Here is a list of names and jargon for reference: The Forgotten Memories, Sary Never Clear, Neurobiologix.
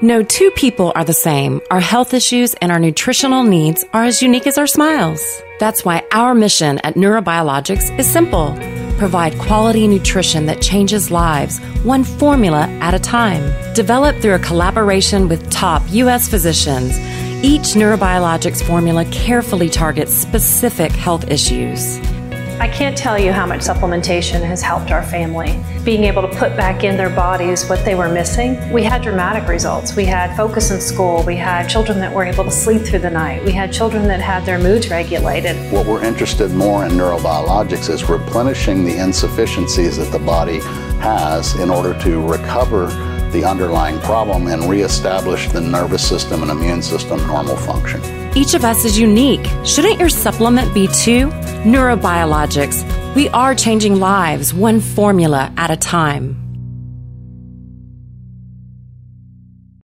No two people are the same. Our health issues and our nutritional needs are as unique as our smiles. That's why our mission at Neurobiologix is simple. Provide quality nutrition that changes lives, one formula at a time. Developed through a collaboration with top U.S. physicians, each Neurobiologix formula carefully targets specific health issues. I can't tell you how much supplementation has helped our family. Being able to put back in their bodies what they were missing, we had dramatic results. We had focus in school. We had children that were able to sleep through the night. We had children that had their moods regulated. What we're interested more in Neurobiologix is replenishing the insufficiencies that the body has in order to recover the underlying problem and reestablish the nervous system and immune system normal function. Each of us is unique. Shouldn't your supplement be too? Neurobiologix. We are changing lives, one formula at a time.